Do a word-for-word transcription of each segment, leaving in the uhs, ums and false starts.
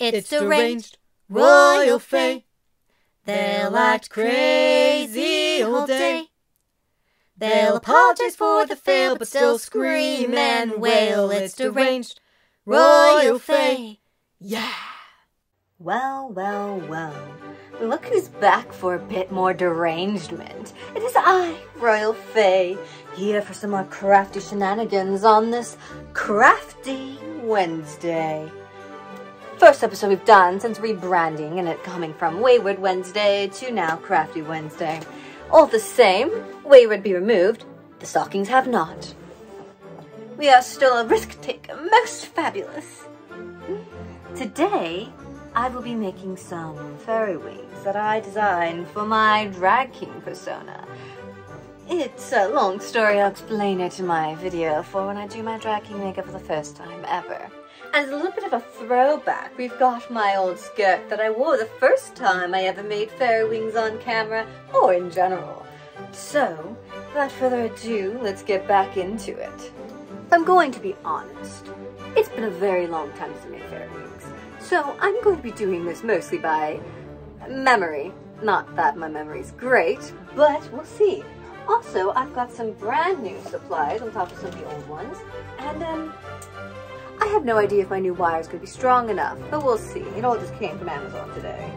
It's, it's the ranged royal fae. They'll act crazy all day. They'll apologize for the fail, but still scream and wail. It's the ranged royal fae. Yeah! Well, well, well. Look who's back for a bit more derangement. It is I, Royal Fae, here for some more crafty shenanigans on this Crafty Wednesday. First episode we've done since rebranding and it coming from Wayward Wednesday to now Crafty Wednesday. All the same, Wayward be removed, the stockings have not. We are still a risk taker, most fabulous. Today, I will be making some fairy wigs that I designed for my drag king persona. It's a long story, I'll explain it in my video for when I do my drag king makeup for the first time ever. And as a little bit of a throwback, we've got my old skirt that I wore the first time I ever made fairy wings on camera or in general. So, without further ado, let's get back into it. If I'm going to be honest, it's been a very long time since I made fairy wigs. So I'm going to be doing this mostly by memory. Not that my memory's great, but we'll see. Also, I've got some brand new supplies on top of some of the old ones. And um, I have no idea if my new wire is going to be strong enough, but we'll see. It all just came from Amazon today.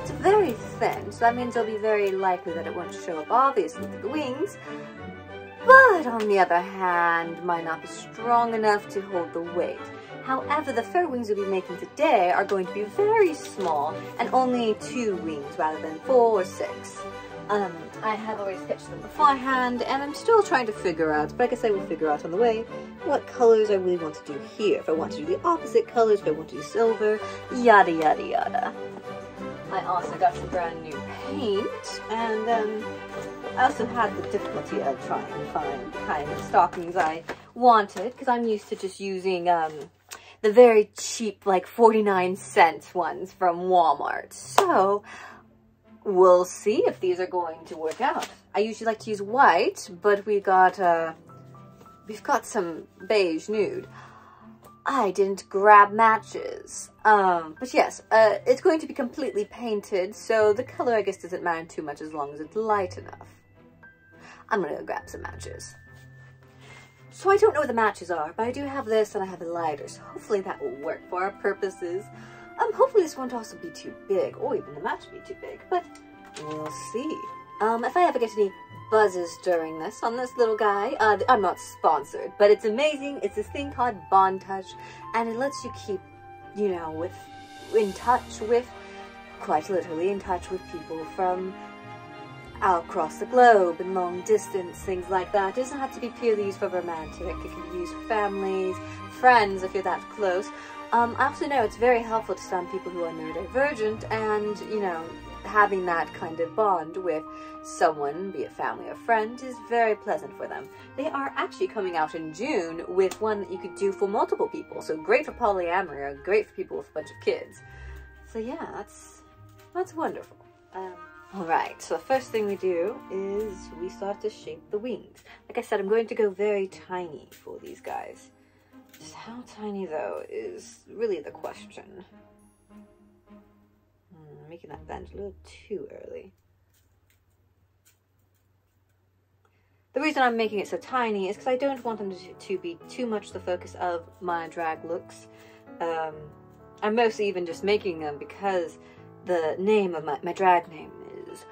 It's very thin, so that means it'll be very likely that it won't show up obviously through the wings. But on the other hand, might not be strong enough to hold the weight. However, the fur wings we'll be making today are going to be very small and only two wings rather than four or six. Um, I have already sketched them beforehand and I'm still trying to figure out, but I guess I will figure out on the way, what colors I really want to do here. If I want to do the opposite colors, if I want to do silver, yada yada yada. I also got some brand new paint and um, I also had the difficulty of trying to find the kind of stockings I wanted because I'm used to just using um, the very cheap, like forty-nine cents ones from Walmart. So we'll see if these are going to work out. I usually like to use white, but we got, uh, we've got some beige nude. I didn't grab matches. Um, but yes, uh, it's going to be completely painted. So the color, I guess, doesn't matter too much as long as it's light enough. I'm gonna go grab some matches. So I don't know where the matches are, but I do have this and I have a lighter, so hopefully that will work for our purposes. Um, hopefully this won't also be too big, or even the match be too big, but we'll see. Um, if I ever get any buzzes during this on this little guy, uh, I'm not sponsored, but it's amazing. It's this thing called Bond Touch, and it lets you keep, you know, with in touch with, quite literally in touch with people from out across the globe and long distance, things like that. It doesn't have to be purely used for romantic. It can be used for families, friends, if you're that close. Um, I also know it's very helpful to some people who are neurodivergent and, you know, having that kind of bond with someone, be it family or friend, is very pleasant for them. They are actually coming out in June with one that you could do for multiple people. So great for polyamory or great for people with a bunch of kids. So yeah, that's, that's wonderful. Um, Alright, so the first thing we do is we start to shape the wings. Like I said, I'm going to go very tiny for these guys. Just how tiny, though, is really the question. I'm making that bend a little too early. The reason I'm making it so tiny is because I don't want them to, to be too much the focus of my drag looks. Um, I'm mostly even just making them because the name of my, my drag name is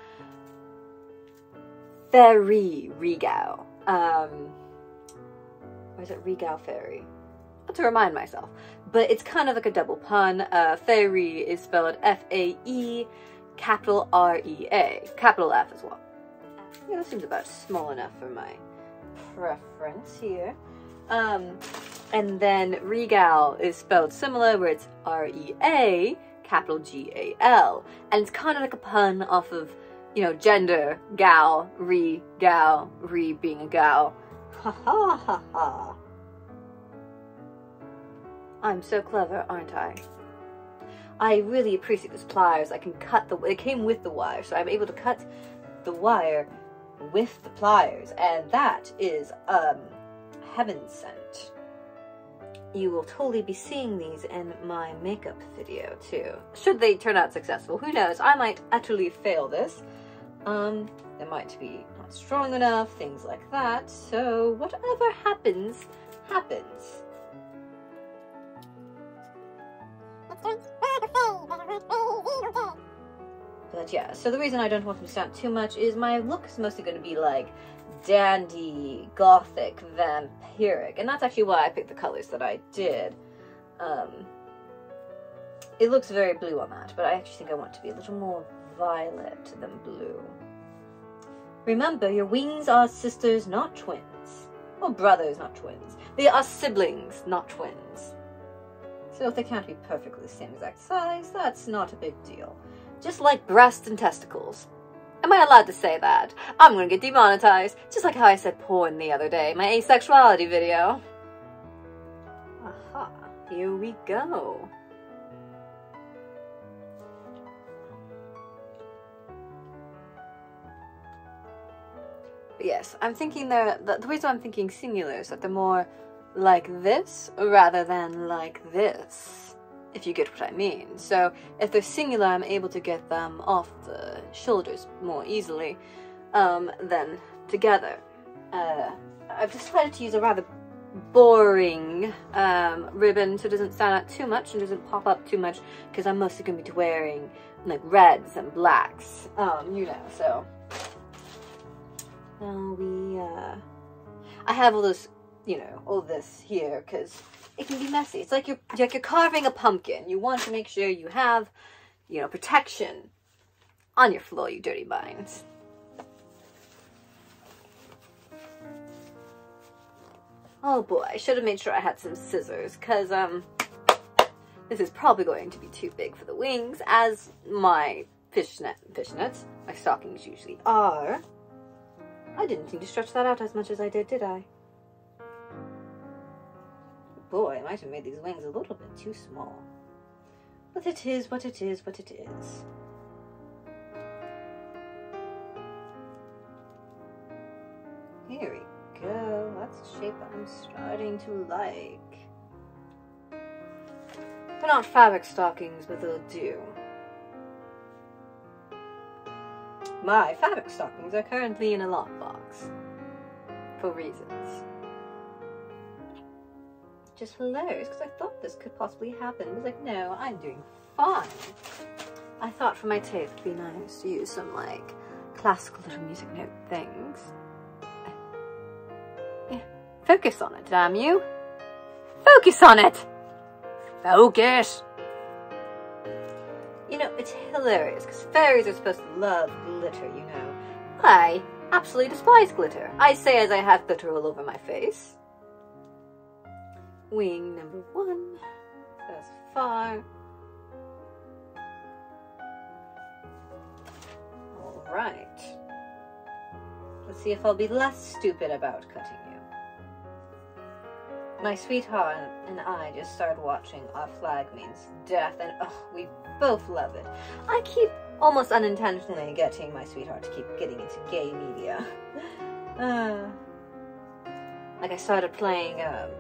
FaeRea. Um, or is it ReGal FaeRea? Not to remind myself, but it's kind of like a double pun. Uh, FaeRea is spelled F A E, capital R E A, capital F as well. Yeah, that seems about small enough for my preference here. Um, and then ReGal is spelled similar, where it's R E A, capital G A L, and it's kind of like a pun off of, you know, gender, gal, re, gal, re being a gal. Ha ha ha ha. I'm so clever, aren't I? I really appreciate those pliers. I can cut the, it came with the wire, so I'm able to cut the wire with the pliers, and that is, um, heaven sent. you will totally be seeing these in my makeup video too. Should they turn out successful, who knows? I might utterly fail this. Um, they might be not strong enough, things like that. So whatever happens, happens. But yeah, so the reason I don't want them to stand too much is my look is mostly going to be like dandy, gothic, vampiric, and that's actually why I picked the colors that I did. Um, it looks very blue on that, but I actually think I want it to be a little more violet than blue. Remember, your wings are sisters, not twins. Or brothers, not twins. They are siblings, not twins. So if they can't be perfectly the same exact size, that's not a big deal. Just like breast and testicles. Am I allowed to say that? I'm gonna get demonetized, just like how I said porn the other day, my asexuality video. Aha, here we go. But yes, I'm thinking they're, the, the reason I'm thinking singular is that they're more like this rather than like this. If you get what I mean. So if they're singular, I'm able to get them off the shoulders more easily um, than together. Uh, I've decided to use a rather boring um, ribbon so it doesn't stand out too much and doesn't pop up too much because I'm mostly going to be wearing like reds and blacks, um, you know, so. Now we, uh, I have all this, you know, all this here because it can be messy. It's like you're like you're carving a pumpkin. You want to make sure you have, you know, protection on your floor, you dirty minds. Oh boy, I should have made sure I had some scissors, because um this is probably going to be too big for the wings, as my fishnet fishnets, my stockings usually are. I didn't need to stretch that out as much as I did, did I? Boy, I might have made these wings a little bit too small. But it is what it is what it is. Here we go. That's a shape I'm starting to like. They're not fabric stockings, but they'll do. My fabric stockings are currently in a lockbox. For reasons. Just hilarious, because I thought this could possibly happen. I was like, no, I'm doing fine. I thought for my tape it'd be nice to use some like classical little music note things. Yeah. Focus on it, damn you. Focus on it. Focus. You know, it's hilarious because fairies are supposed to love glitter, you know. I absolutely despise glitter. I say as I have glitter all over my face. Wing number one, thus far. All right. Let's see if I'll be less stupid about cutting you. My sweetheart and I just started watching Our Flag Means Death, and oh, we both love it. I keep almost unintentionally getting my sweetheart to keep getting into gay media. uh, like I started playing, um,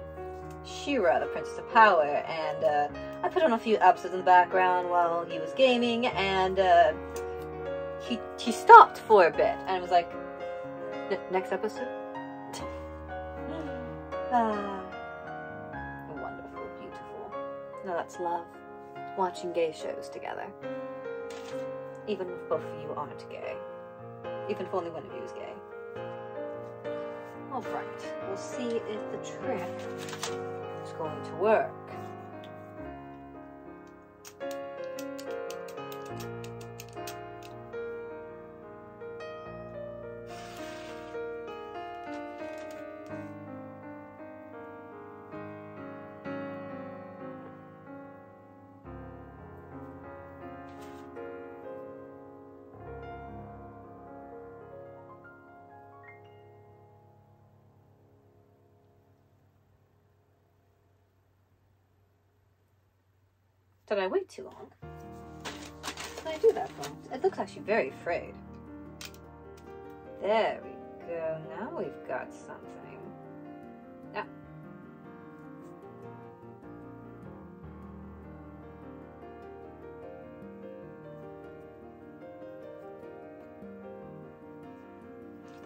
She-Ra, the Princess of Power, and uh, I put on a few episodes in the background while he was gaming, and uh, he, he stopped for a bit and was like, next episode? uh, wonderful, beautiful. No, that's love. Watching gay shows together. Even if both of you aren't gay. Even if only one of you is gay. Alright, we'll see if the trick is going to work. Did I wait too long? Did I do that wrong? It looks actually very frayed. There we go. Now we've got something. Ah.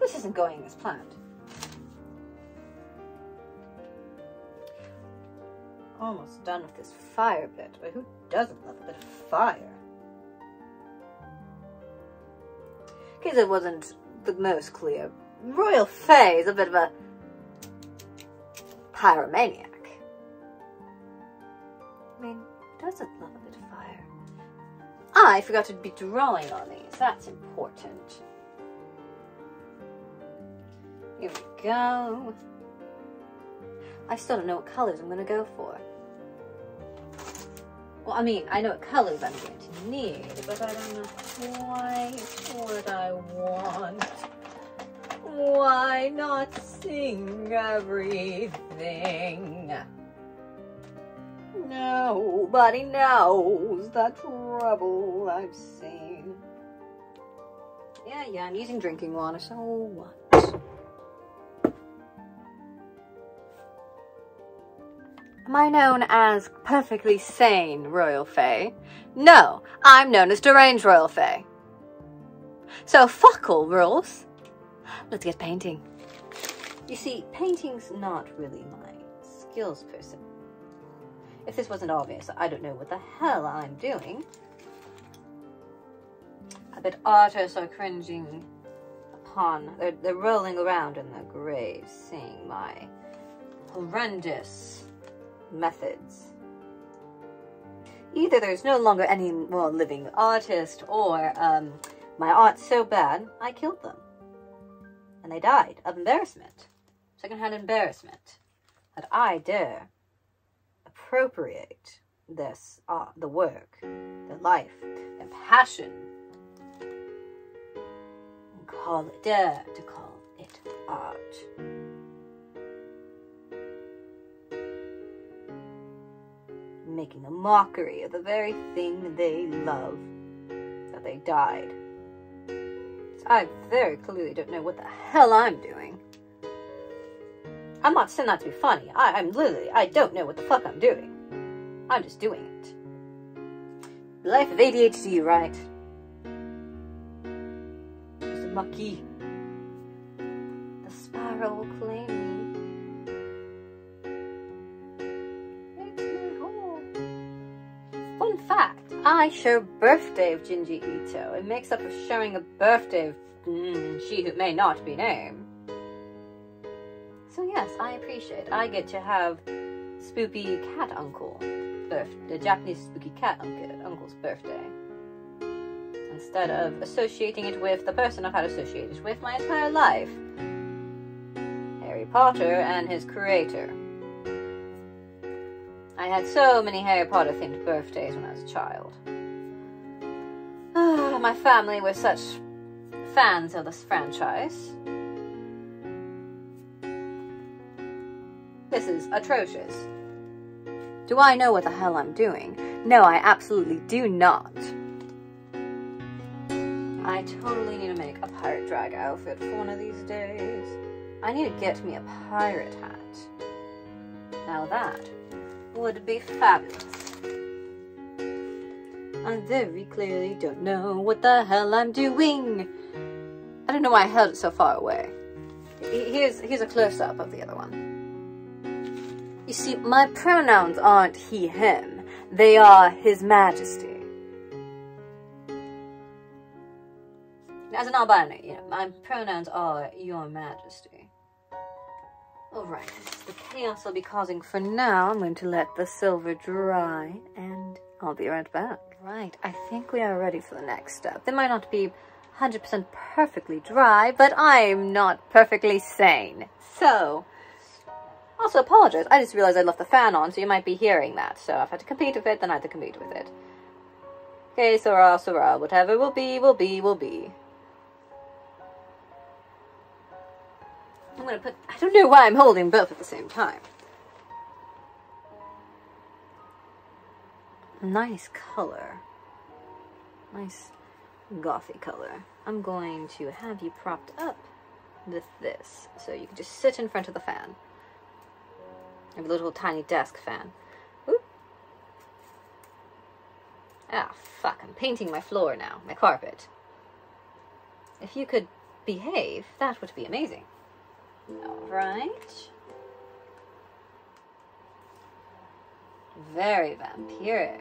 This isn't going as planned. Almost done with this fire bit. But who doesn't love a bit of fire? In case it wasn't the most clear, Royal Fae is a bit of a pyromaniac. I mean, who doesn't love a bit of fire? I forgot to be drawing on these. That's important. Here we go. I still don't know what colors I'm going to go for. Well, I mean, I know what colors I'm going to need, but I don't know quite what I want. Why not sing everything? Nobody knows the trouble I've seen. Yeah, yeah, I'm using drinking water, so what? Am I known as perfectly sane Royal Fae? No, I'm known as deranged Royal Fae. So fuck all rules. Let's get painting. You see, painting's not really my skills person. If this wasn't obvious, I don't know what the hell I'm doing. I bet artists are cringing upon, they're, they're rolling around in their graves, seeing my horrendous methods. Either there's no longer any more living artist, or um, my art's so bad I killed them and they died of embarrassment, secondhand embarrassment, that I dare appropriate this art, the work, their life, their passion, and call it, dare to call it art. Making a mockery of the very thing they love, that they died. So I very clearly don't know what the hell I'm doing. I'm not saying that to be funny. I, I'm literally, I don't know what the fuck I'm doing. I'm just doing it. Life of A D H D, right? It's a monkey. The spiral will claim me. I show birthday of Junji Ito. It makes up of showing a birthday of mm, she who may not be named. So yes, I appreciate it. I get to have spooky cat uncle, the Japanese spooky cat uncle, uncle's birthday. Instead of associating it with the person I've had associated with my entire life. Harry Potter and his creator. I had so many Harry Potter themed birthdays when I was a child. Oh, my family were such fans of this franchise. This is atrocious. Do I know what the hell I'm doing? No, I absolutely do not. I totally need to make a pirate drag outfit for one of these days. I need to get me a pirate hat. Now that would be fabulous. I very clearly don't know what the hell I'm doing. I don't know why I held it so far away. Here's, here's a close-up of the other one. You see, my pronouns aren't he, him. They are His Majesty. As an albino, you know, my pronouns are Your Majesty. Alright, this is the chaos I'll be causing for now. I'm going to let the silver dry, and I'll be right back. Right, I think we are ready for the next step. They might not be one hundred percent perfectly dry, but I'm not perfectly sane. So, also apologize. I just realized I left the fan on, so you might be hearing that. So if I had to compete with it, then I had to compete with it. Okay, Sora, Sora, whatever will be, will be, will be. I'm gonna put, I don't know why I'm holding both at the same time. Nice color. Nice gothy color. I'm going to have you propped up with this, so you can just sit in front of the fan. I have a little tiny desk fan. Oop. Ah, fuck, I'm painting my floor now, my carpet. If you could behave, that would be amazing. All right. Very vampiric.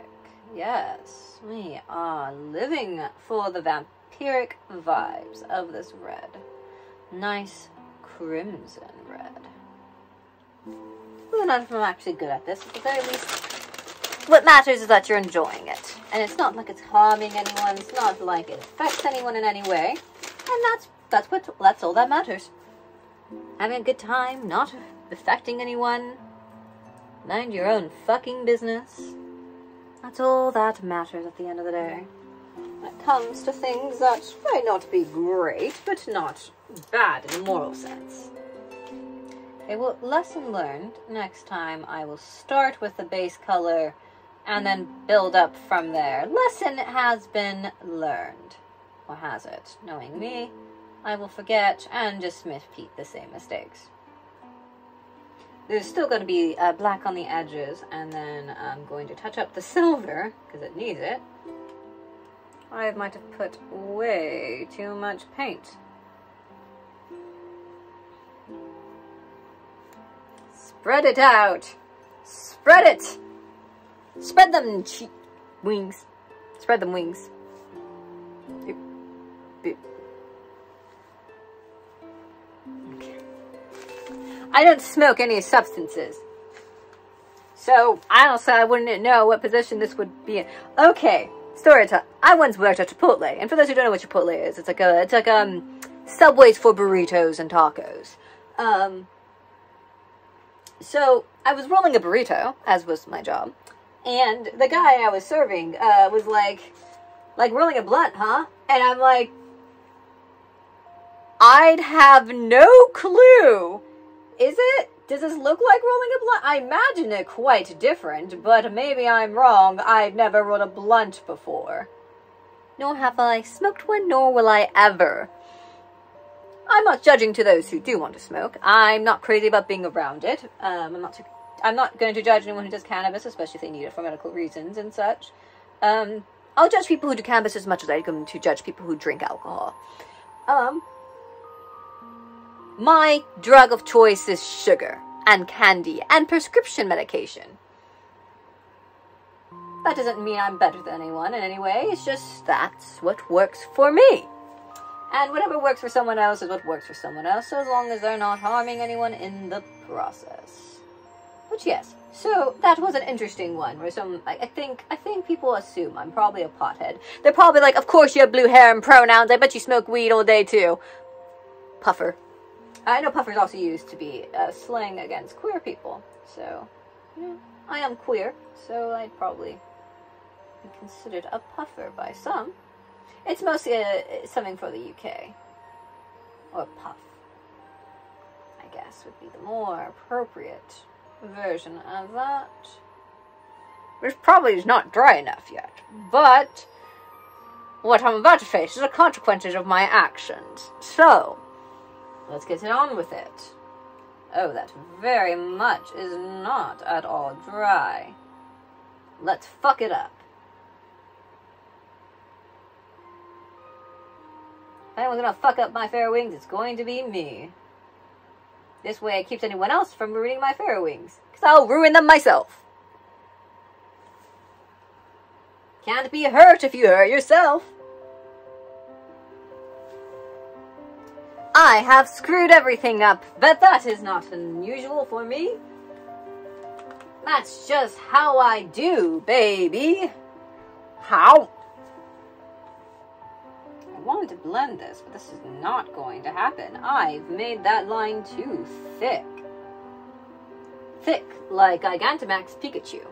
Yes, we are living for the vampiric vibes of this red. Nice crimson red. Well, not if I'm actually good at this, at the very least, what matters is that you're enjoying it. And it's not like it's harming anyone, it's not like it affects anyone in any way. And that's, that's, what, that's all that matters. Having a good time, not affecting anyone. Mind your own fucking business. That's all that matters at the end of the day. When it comes to things that may not be great, but not bad in a moral sense. Okay, well, lesson learned. Next time I will start with the base color and then build up from there. Lesson has been learned. Or has it? Knowing me, I will forget and just repeat the same mistakes. There's still going to be uh, black on the edges, and then I'm going to touch up the silver, because it needs it. I might have put way too much paint. Spread it out! Spread it! Spread them cheek wings. Spread them wings. Oop. Oop. I don't smoke any substances, so I also I wouldn't know what position this would be in. Okay, story time. I once worked at Chipotle, and for those who don't know what Chipotle is, it's like a it's like um Subway's for burritos and tacos. Um, so I was rolling a burrito, as was my job, and the guy I was serving uh, was like, like rolling a blunt, huh? And I'm like, I'd have no clue. Is it? Does this look like rolling a blunt? I imagine it quite different, but maybe I'm wrong. I've never rolled a blunt before. Nor have I smoked one, nor will I ever. I'm not judging to those who do want to smoke. I'm not crazy about being around it. Um, I'm not too, I'm not going to judge anyone who does cannabis, especially if they need it for medical reasons and such. Um, I'll judge people who do cannabis as much as I'm going to judge people who drink alcohol. Um... My drug of choice is sugar and candy and prescription medication. That doesn't mean I'm better than anyone in any way. It's just that's what works for me. And whatever works for someone else is what works for someone else, so as long as they're not harming anyone in the process. But yes, so that was an interesting one where some, I, I think, I think people assume I'm probably a pothead. They're probably like, of course you have blue hair and pronouns. I bet you smoke weed all day too. Puffer. I know puffer is also used to be a slang against queer people, so, you know, I am queer, so I'd probably be considered a puffer by some. It's mostly a, something for the U K, or puff, I guess would be the more appropriate version of that. Which probably is not dry enough yet, but what I'm about to face is the consequences of my actions, so... Let's get it on with it. Oh, that very much is not at all dry. Let's fuck it up. If anyone's gonna fuck up my fair wings, it's going to be me. This way it keeps anyone else from ruining my fair wings, because I'll ruin them myself. Can't be hurt if you hurt yourself. I have screwed everything up, but that is not unusual for me. That's just how I do, baby. How? I wanted to blend this, but this is not going to happen. I've made that line too thick. Thick, like Gigantamax Pikachu.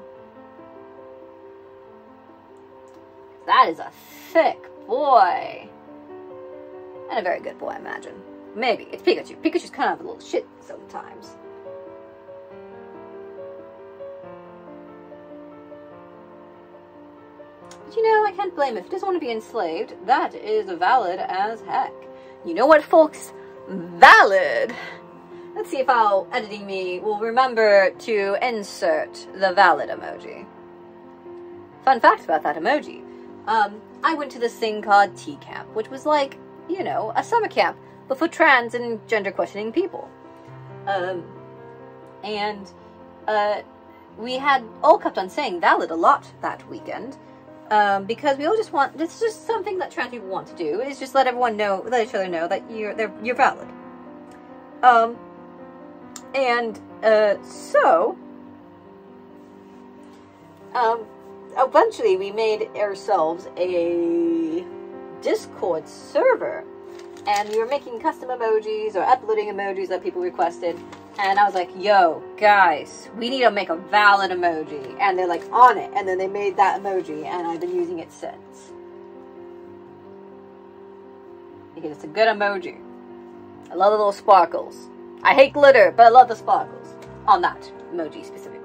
That is a thick boy. And a very good boy, I imagine. Maybe. It's Pikachu. Pikachu's kind of a little shit sometimes. But you know, I can't blame him. If he doesn't want to be enslaved, that is valid as heck. You know what, folks? Valid! Let's see if I'll editing me will remember to insert the valid emoji. Fun fact about that emoji. Um, I went to the Sing Card Tea Camp, which was like, you know, a summer camp but for trans and gender questioning people. Um, and uh, we had all kept on saying valid a lot that weekend, um, because we all just want, it's just something that trans people want to do, is just let everyone know, let each other know that you're, they're, you're valid. Um, and uh, so, um, eventually we made ourselves a Discord server, and we were making custom emojis or uploading emojis that people requested, and I was like, yo guys, we need to make a valid emoji, and they're like, on it. And then they made that emoji, and I've been using it since, because it's a good emoji. I love the little sparkles. I hate glitter, but I love the sparkles on that emoji specifically.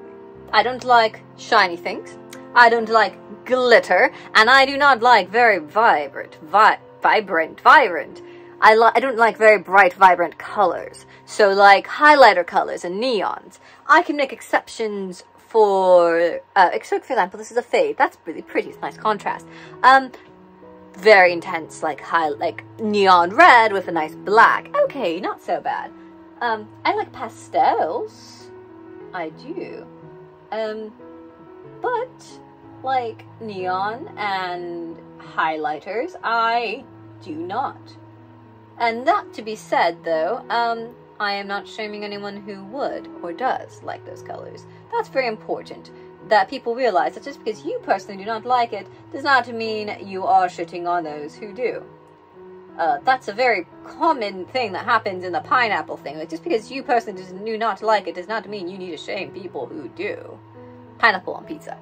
I don't like shiny things, I don't like glitter, and I do not like very vibrant, vi vibrant, vibrant. I, I don't like very bright, vibrant colors. So like highlighter colors and neons. I can make exceptions for, uh, except for example, this is a fade. That's really pretty, it's nice contrast. Um, very intense, like high, like neon red with a nice black. Okay, not so bad. Um, I like pastels. I do. Um, but like neon and highlighters, I do not. And that to be said, though, um, I am not shaming anyone who would or does like those colors. That's very important, that people realize that just because you personally do not like it does not mean you are shitting on those who do. Uh, that's a very common thing that happens in the pineapple thing. Like, just because you personally just do not like it does not mean you need to shame people who do. Pineapple on pizza.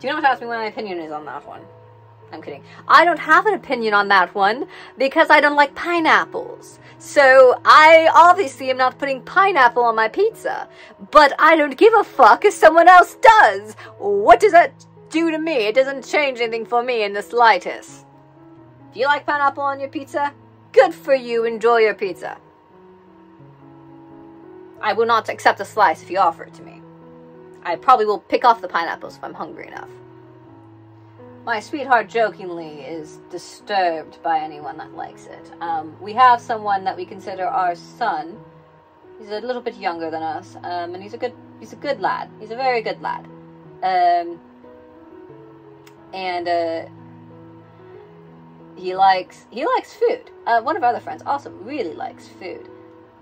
Do not ask me what my opinion is on that one. I'm kidding. I don't have an opinion on that one because I don't like pineapples. So I obviously am not putting pineapple on my pizza. But I don't give a fuck if someone else does. What does that do to me? It doesn't change anything for me in the slightest. Do you like pineapple on your pizza? Good for you. Enjoy your pizza. I will not accept a slice if you offer it to me. I probably will pick off the pineapples if I'm hungry enough. My sweetheart jokingly is disturbed by anyone that likes it. Um, we have someone that we consider our son. He's a little bit younger than us, um, and he's a good he's a good lad. He's a very good lad. Um, and uh, he likes he likes food. Uh, one of our other friends also really likes food,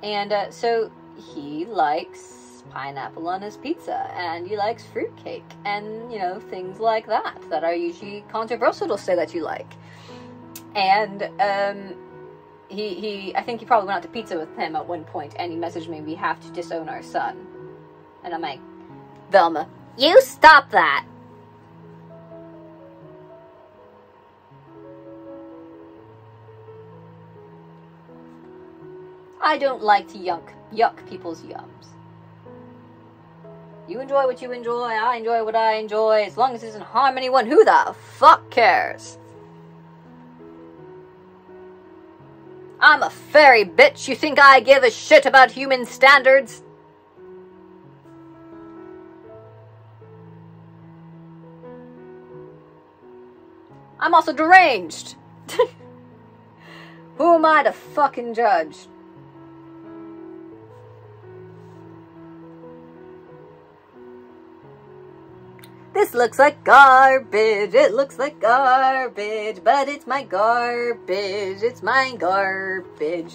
and uh, so. He likes pineapple on his pizza, and he likes fruitcake, and, you know, things like that that are usually controversial to say that you like. And um, he, he, I think he probably went out to pizza with him at one point, and he messaged me, we have to disown our son. And I'm like, Velma, you stop that. I don't like to yuck, yuck people's yums. You enjoy what you enjoy, I enjoy what I enjoy, as long as it doesn't harm anyone, who the fuck cares? I'm a fairy, bitch, you think I give a shit about human standards? I'm also deranged. Who am I to fucking judge? This looks like garbage, it looks like garbage, but it's my garbage, it's my garbage.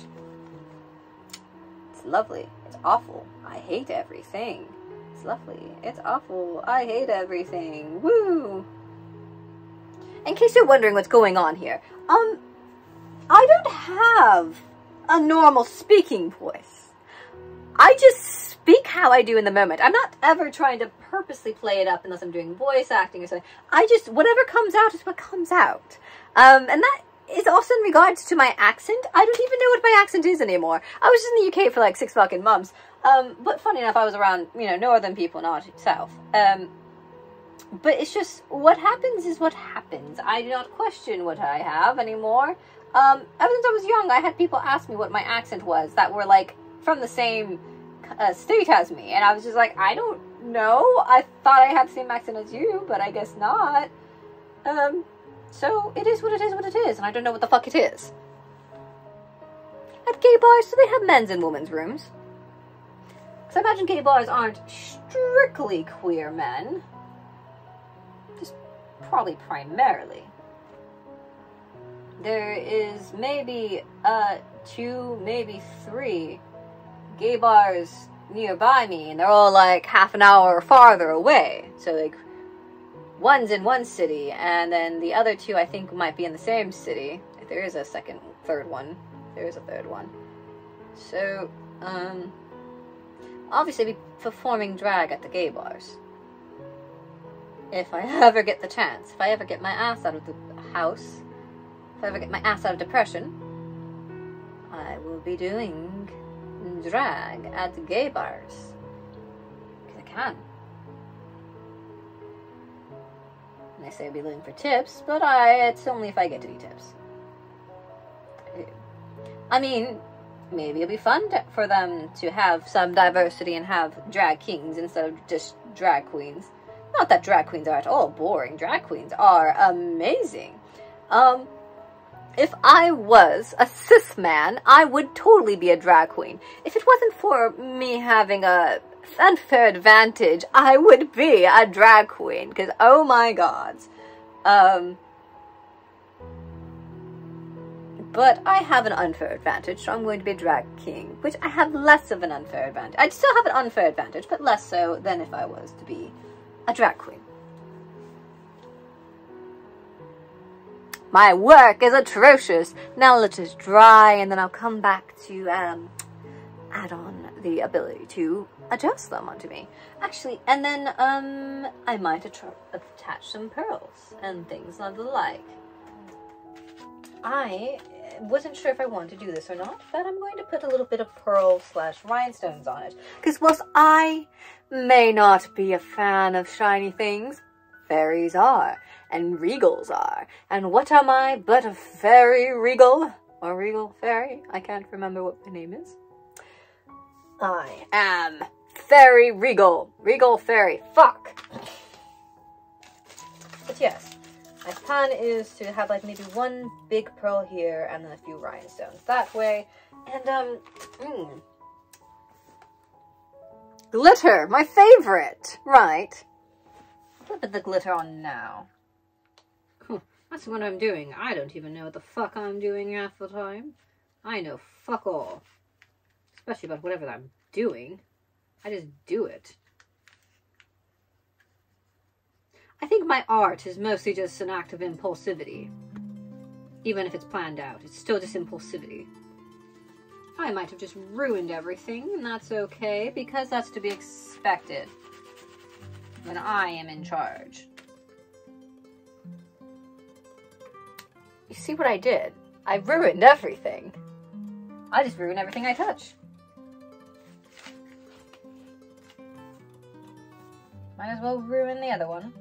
It's lovely, it's awful, I hate everything. It's lovely, it's awful, I hate everything, woo! In case you're wondering what's going on here, um, I don't have a normal speaking voice. I just speak how I do in the moment. I'm not ever trying to purposely play it up unless I'm doing voice acting or something. I just, whatever comes out is what comes out. Um, and that is also in regards to my accent. I don't even know what my accent is anymore. I was just in the U K for like six fucking months. Um, but funny enough, I was around, you know, northern people, not south. Um, but it's just, what happens is what happens. I do not question what I have anymore. Um, ever since I was young, I had people ask me what my accent was that were like from the same Uh, state has me, and I was just like, I don't know, I thought I had the same accent as you, but I guess not. Um, so it is what it is what it is, and I don't know what the fuck it is. At gay bars, do they have men's and women's rooms? Because I imagine gay bars aren't strictly queer men. Just probably primarily. There is maybe uh, two, maybe three gay bars nearby me, and they're all like half an hour farther away. So like one's in one city, and then the other two I think might be in the same city. If there is a second, third one. There is a third one. So, um, obviously I'll be performing drag at the gay bars. If I ever get the chance. If I ever get my ass out of the house. If I ever get my ass out of depression. I will be doing drag at the gay bars. Because I can. And I say I'll be looking for tips, but I it's only if I get any tips. I mean, maybe it'll be fun to, for them to have some diversity and have drag kings instead of just drag queens. Not that drag queens are at all boring. Drag queens are amazing. Um, if I was a cis man, I would totally be a drag queen. If it wasn't for me having a unfair advantage, I would be a drag queen. Because, oh my gods. Um... But I have an unfair advantage, so I'm going to be a drag king, which I have less of an unfair advantage. I still have an unfair advantage, but less so than if I was to be a drag queen. My work is atrocious. Now let it dry, and then I'll come back to um, add on the ability to adjust them onto me. Actually, and then um, I might attach some pearls and things of the like. I wasn't sure if I wanted to do this or not, but I'm going to put a little bit of pearl slash rhinestones on it. Because whilst I may not be a fan of shiny things, fairies are, and regals are. And what am I but a fairy regal? Or regal fairy? I can't remember what my name is. I am fairy regal. Regal fairy. Fuck. But yes. My plan is to have like maybe one big pearl here and then a few rhinestones that way. And um, mm. glitter, my favorite, right? I'll put the glitter on now. Huh, that's what I'm doing. I don't even know what the fuck I'm doing half the time. I know fuck all, especially about whatever I'm doing. I just do it. I think my art is mostly just an act of impulsivity. Even if it's planned out, it's still just impulsivity. I might have just ruined everything, and that's okay, because that's to be expected when I am in charge. You see what I did? I ruined everything. I just ruin everything I touch. Might as well ruin the other one.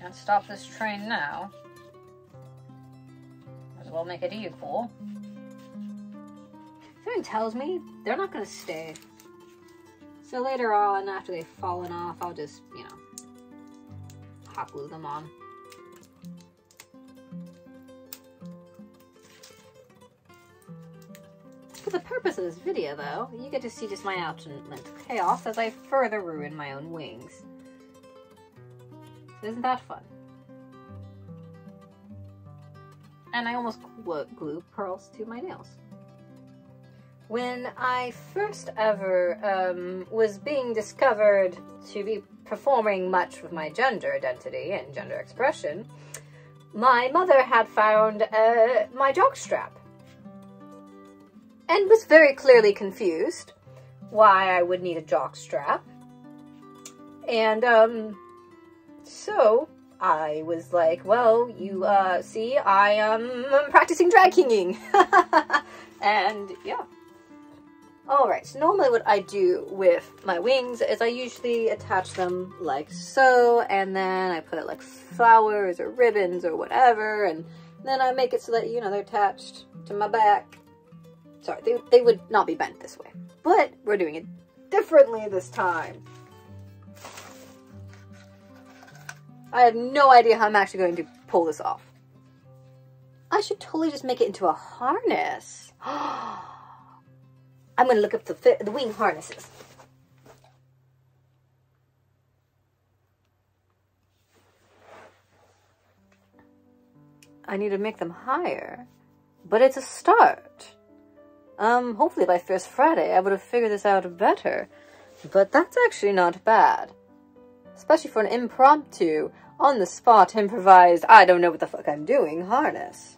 Can't stop this train now. Might as well make it equal. Something tells me they're not going to stay. So later on, after they've fallen off, I'll just, you know, hot glue them on. For the purpose of this video, though, you get to see just my absolute mental chaos as I further ruin my own wings. Isn't that fun? And I almost glue, glue pearls to my nails. When I first ever um, was being discovered to be performing much with my gender identity and gender expression, my mother had found uh, my jockstrap and was very clearly confused why I would need a jockstrap. And, um... So, I was like, well, you, uh, see, I am um, practicing drag kinging. And, yeah. Alright, so normally what I do with my wings is I usually attach them like so, and then I put, like, flowers or ribbons or whatever, and then I make it so that, you know, they're attached to my back. Sorry, they, they would not be bent this way. But we're doing it differently this time. I have no idea how I'm actually going to pull this off. I should totally just make it into a harness. I'm gonna look up the, fit, the wing harnesses. I need to make them higher, but it's a start. Um, hopefully by First Friday I would have figured this out better, but that's actually not bad. Especially for an impromptu, on-the-spot, improvised, I don't know what the fuck I'm doing harness.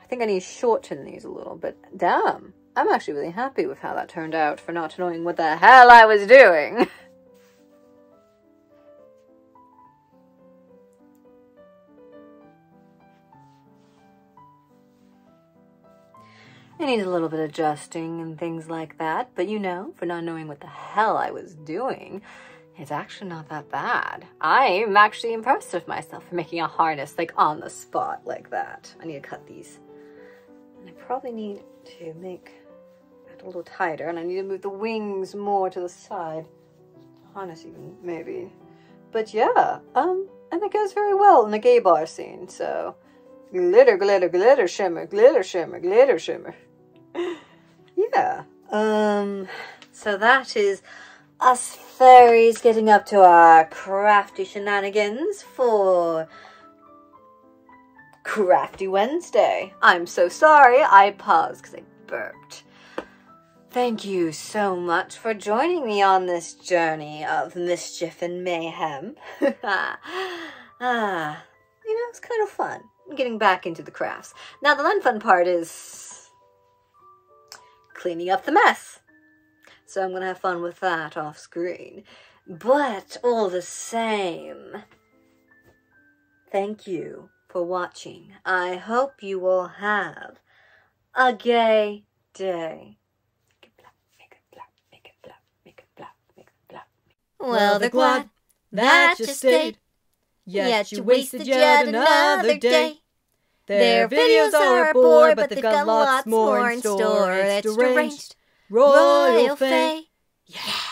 I think I need to shorten these a little bit. Damn, I'm actually really happy with how that turned out for not knowing what the hell I was doing. It needs a little bit of adjusting and things like that, but you know, for not knowing what the hell I was doing, it's actually not that bad. I'm actually impressed with myself for making a harness like on the spot like that. I need to cut these. And I probably need to make that a little tighter, and I need to move the wings more to the side. Harness even, maybe. But yeah, um, and it goes very well in the gay bar scene, so. Glitter, glitter, glitter, shimmer, glitter, shimmer, glitter, shimmer. Yeah. Um, so that is us fairies getting up to our crafty shenanigans for Crafty Wednesday. I'm so sorry I paused because I burped. Thank you so much for joining me on this journey of mischief and mayhem. Ah, you know, it's kind of fun. Getting back into the crafts. Now the unfun part is cleaning up the mess. So I'm gonna have fun with that off screen. But all the same, thank you for watching. I hope you all have a gay day. Well, the quad that just stayed. Yet, Yet you wasted yet another day. Their videos are a bore, but they've got lots more in store. It's deranged. Royal Fae. Yeah.